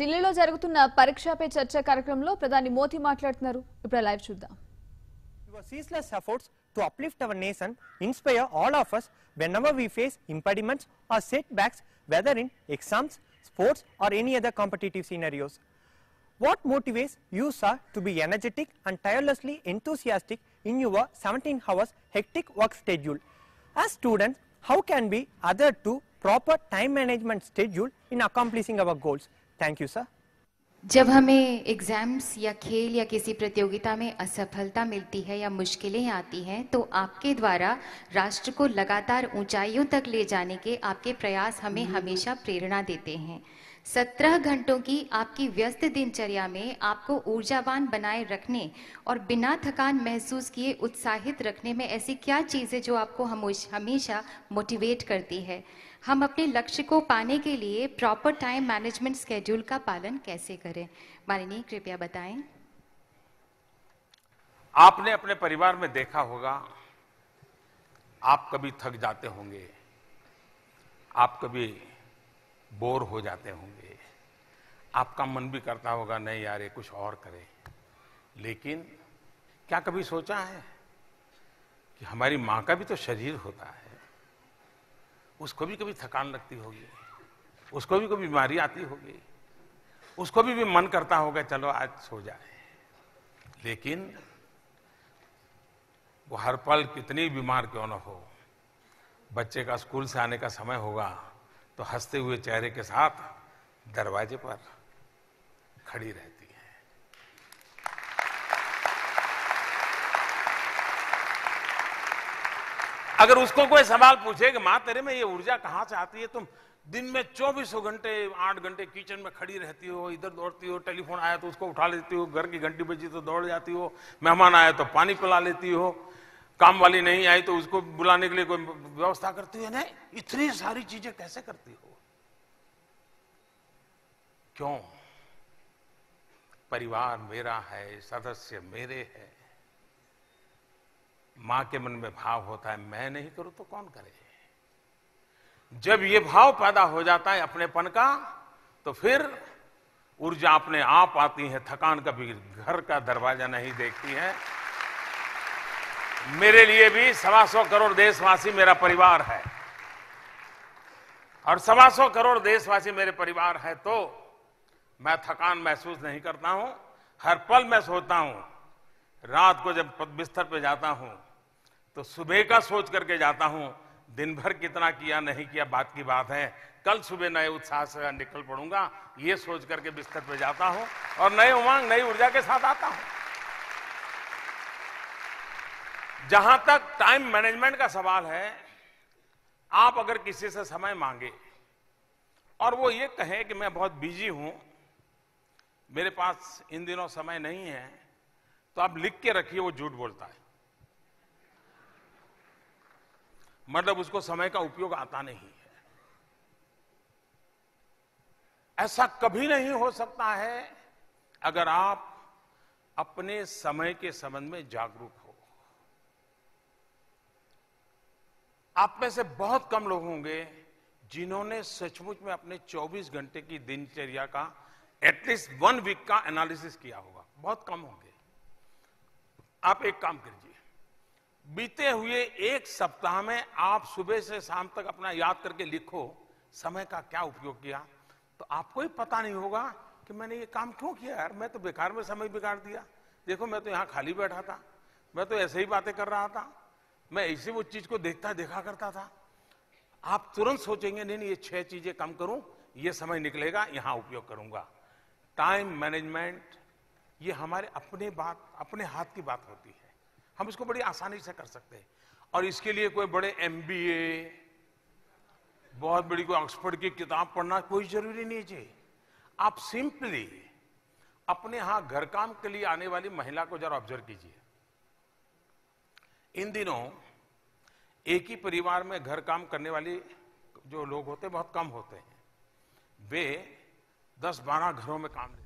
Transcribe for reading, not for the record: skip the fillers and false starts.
ఢిల్లీలో జరుగుతున్న పరీక్షా పే చర్చ కార్యక్రమంలో ప్రధాని మోదీ మాట్లాడుతున్నారు. ఇప్పుడు లైవ్ చూద్దాం. Your ceaseless efforts to uplift our nation inspire all of us whenever we face impediments or setbacks, whether in exams, sports or any other competitive scenarios. What motivates you, sir, to be energetic and tirelessly enthusiastic in your 17 hours hectic work schedule? As students, how can we adhere to proper time management schedule in accomplishing our goals? Thank you, sir. जब हमें exams या खेल या किसी प्रतियोगिता में असफलता मिलती है या मुश्किलें आती हैं, तो आपके द्वारा राष्ट्र को लगातार ऊंचाइयों तक ले जाने के आपके प्रयास हमें हमेशा प्रेरणा देते हैं. 17 घंटों की आपकी व्यस्त दिनचर्या में आपको ऊर्जावान बनाए रखने और बिना थकान महसूस किए उत्साहित रखने में ऐसी क्या चीज़ है जो आपको हमेशा मोटिवेट करती है? हम अपने लक्ष्य को पाने के लिए प्रॉपर टाइम मैनेजमेंट स्केड्यूल का पालन कैसे करें? माननीय, कृपया बताएं. आपने अपने परिवार में देखा होगा, आप कभी थक जाते होंगे, आप कभी बोर हो जाते होंगे, आपका मन भी करता होगा नहीं यार ये कुछ और करें. लेकिन क्या कभी सोचा है कि हमारी माँ का भी तो शरीर होता है, उसको भी कभी थकान लगती होगी, उसको भी कभी बीमारी आती होगी, उसको भी मन करता होगा चलो आज सो जाए. लेकिन वो हर पल कितनी बीमार क्यों ना हो, बच्चे का स्कूल से आने का समय होगा तो हंसते हुए चेहरे के साथ दरवाजे पर खड़ी रहती है. अगर उसको कोई सवाल पूछे कि माँ तेरे में ये ऊर्जा कहाँ से आती है, तुम दिन में 24 घंटे 8 घंटे किचन में खड़ी रहती हो, इधर दौड़ती हो, टेलीफोन आया तो उसको उठा लेती हो, घर की घंटी बजी तो दौड़ जाती हो, मेहमान आया तो पानी पिला लेती हो, काम वाली नहीं आई तो उसको बुलाने के लिए कोई व्यवस्था करती हो, नहीं इतनी सारी चीजें कैसे करती हो? क्यों? परिवार मेरा है, सदस्य मेरे है. मां के मन में भाव होता है मैं नहीं करूं तो कौन करे. जब ये भाव पैदा हो जाता है अपनेपन का, तो फिर ऊर्जा अपने आप आती है, थकान कभी घर का दरवाजा नहीं देखती है. मेरे लिए भी 125 करोड़ देशवासी मेरा परिवार है और 125 करोड़ देशवासी मेरे परिवार है, तो मैं थकान महसूस नहीं करता हूं. हर पल मैं सोचता हूं, रात को जब बिस्तर पे जाता हूं तो सुबह का सोच करके जाता हूं, दिन भर कितना किया नहीं किया बात की बात है, कल सुबह नए उत्साह से निकल पड़ूंगा ये सोच करके बिस्तर पे जाता हूं और नए उमंग नई ऊर्जा के साथ आता हूं. जहां तक टाइम मैनेजमेंट का सवाल है, आप अगर किसी से समय मांगे और वो ये कहे कि मैं बहुत बिजी हूं, मेरे पास इन दिनों समय नहीं है, तो आप लिख के रखिए वो झूठ बोलता है. मतलब उसको समय का उपयोग आता नहीं है. ऐसा कभी नहीं हो सकता है अगर आप अपने समय के संबंध में जागरूक हो. आप में से बहुत कम लोग होंगे जिन्होंने सचमुच में अपने 24 घंटे की दिनचर्या का एटलीस्ट 1 वीक का एनालिसिस किया होगा. बहुत कम होंगे. आप एक काम कीजिए, बीते हुए 1 सप्ताह में आप सुबह से शाम तक अपना याद करके लिखो समय का क्या उपयोग किया, तो आपको ही पता नहीं होगा कि मैंने ये काम क्यों किया. यार मैं तो बेकार में समय बिगाड़ दिया, देखो मैं तो यहाँ खाली बैठा था, मैं तो ऐसे ही बातें कर रहा था, मैं ऐसे वो चीज को देखा करता था. आप तुरंत सोचेंगे नहीं ये 6 चीजें कम करूं, ये समय निकलेगा यहाँ उपयोग करूंगा. टाइम मैनेजमेंट ये हमारे अपने हाथ की बात होती है, हम इसको बड़ी आसानी से कर सकते हैं. और इसके लिए कोई बड़े MBA, बहुत बड़ी कोई ऑक्सफोर्ड की किताब पढ़ना कोई जरूरी नहीं चाहिए. आप सिंपली अपने यहाँ घर काम के लिए आने वाली महिला को जरा ऑब्जर्व कीजिए. इन दिनों एक ही परिवार में घर काम करने वाली जो लोग होते हैं बहुत कम होते हैं, वे 10-12 घरों में काम